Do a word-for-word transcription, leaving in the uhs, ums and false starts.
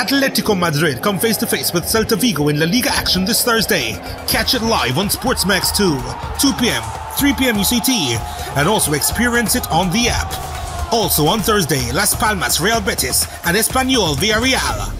Atletico Madrid come face to face with Celta Vigo in La Liga action this Thursday. Catch it live on SportsMax two, two p m, three p m U C T, and also experience it on the app. Also on Thursday, Las Palmas, Real Betis, and Español, Villarreal.